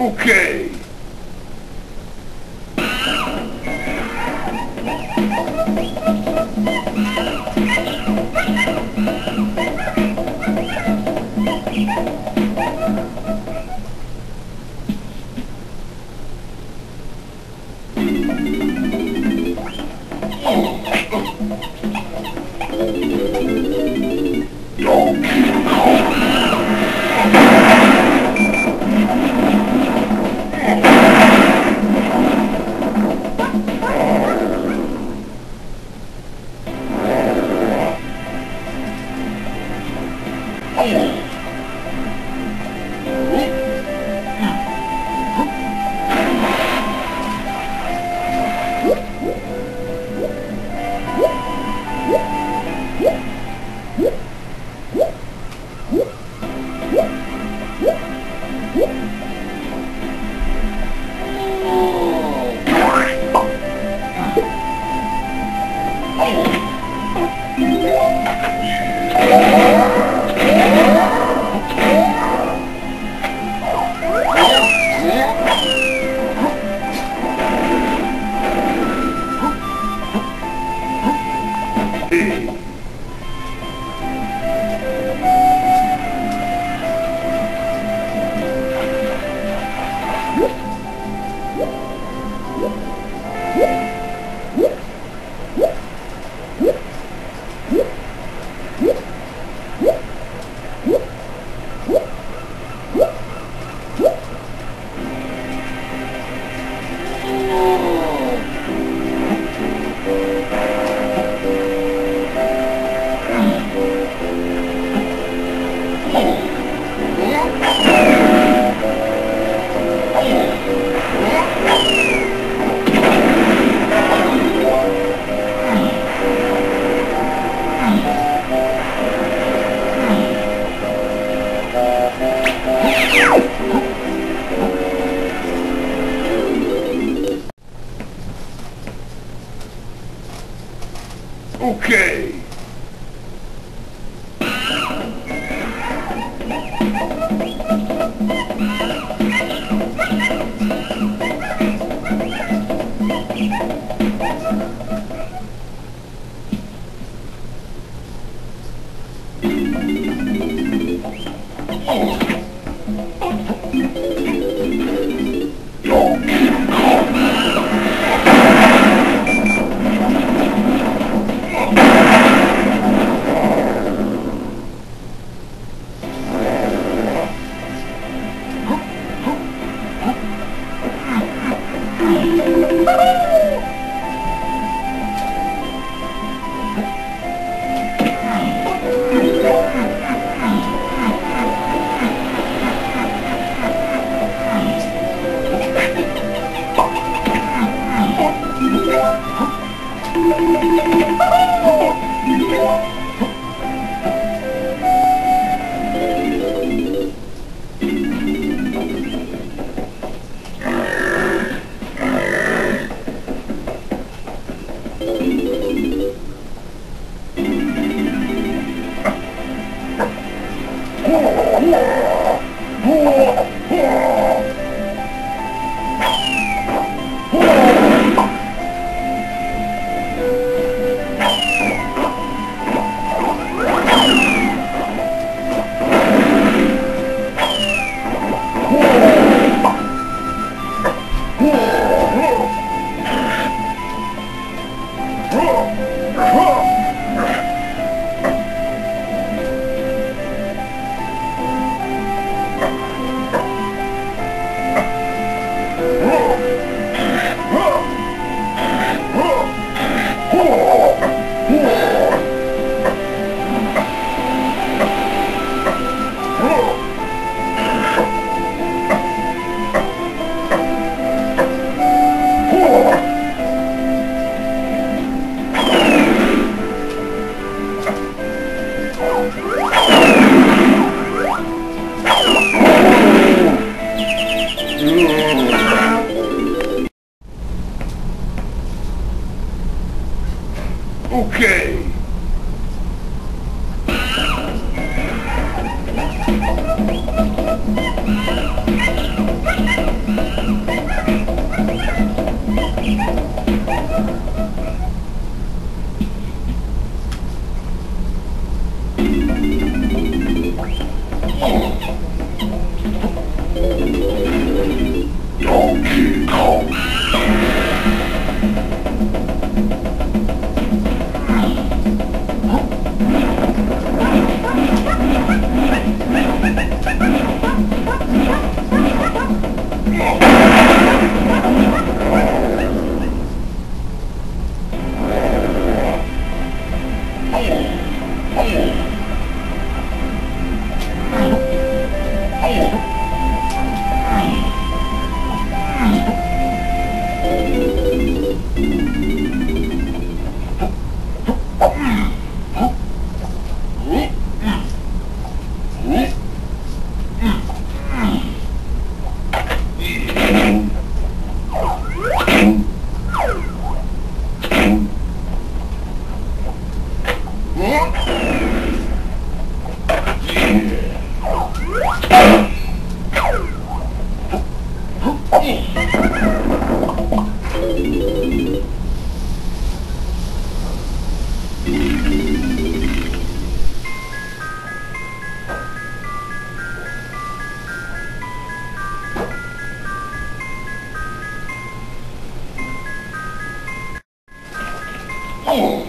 Okay. Okay. Okay. Oh!